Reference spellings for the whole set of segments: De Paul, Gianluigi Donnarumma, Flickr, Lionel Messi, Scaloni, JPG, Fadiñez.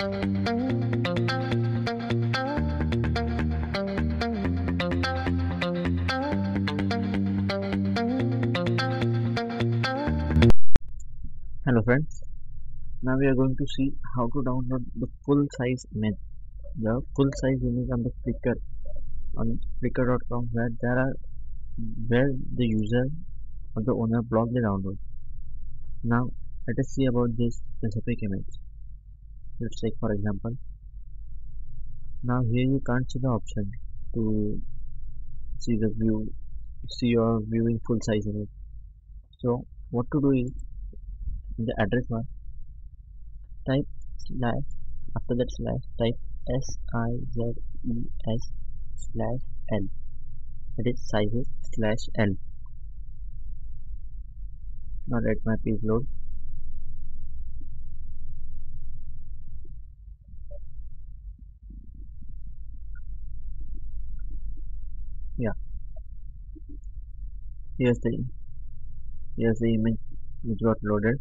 Hello friends, now we are going to see how to download the full size image, the full size image on the Flickr, on flickr.com, where the user or the owner blocked the download. Now let us see about this specific image. Let's take for example. Now here you can't see the option to see the view, see your viewing full size image. So what to do is, in the address bar, type slash, after that slash type size slash l, that is sizes slash l. Now let my page load. Yeah, here's the image which got loaded.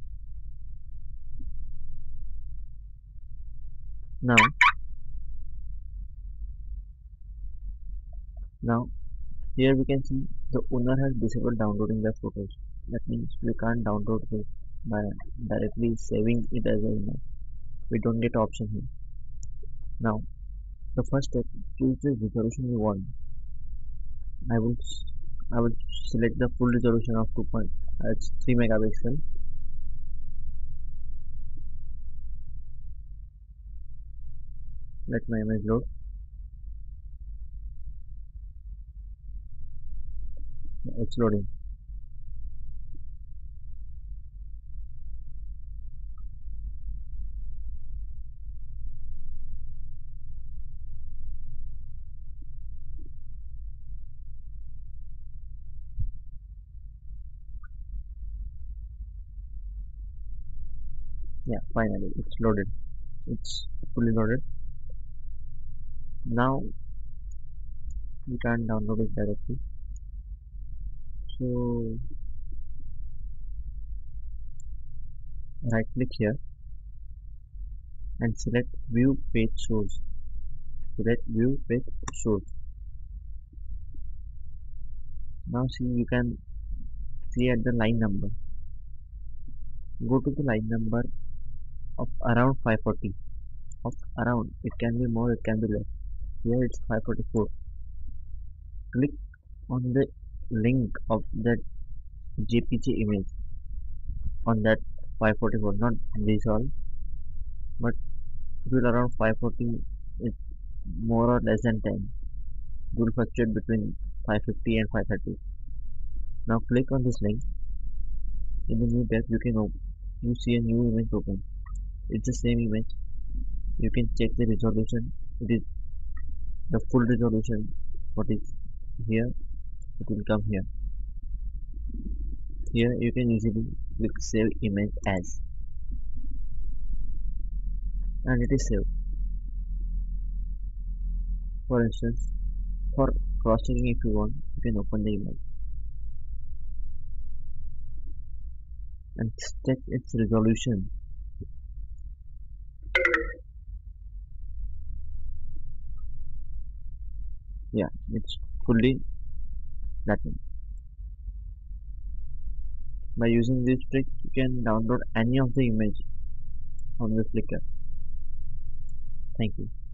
Now here we can see the owner has disabled downloading the photos. That means we can't download it by directly saving it as an image. We don't get option here. Now the first step, choose the resolution you want. I will select the full resolution of 2.3 megapixel. Let my image load. It's loading. Yeah, finally it's loaded. It's fully loaded. Now you can't download it directly, so right click here and select view page source. Now see, you can see at the line number. Go to the line number of around 540. Of around, it can be more, it can be less. Here it's 544. Click on the link of that JPG image on that 544, not this all, but it will around 540 is more or less than 10. It will fluctuate between 550 and 530. Now click on this link. In the new tab, you can open. You see a new image open. It's the same image. You can check the resolution. It is the full resolution. What is here, it will come here. Here you can easily click save image as, and it is saved. For instance, for cross-checking, if you want, you can open the image and check its resolution. Yeah, it's fully platinum. By using this trick, you can download any of the image on the Flickr. Thank you.